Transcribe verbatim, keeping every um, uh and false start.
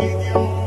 with you.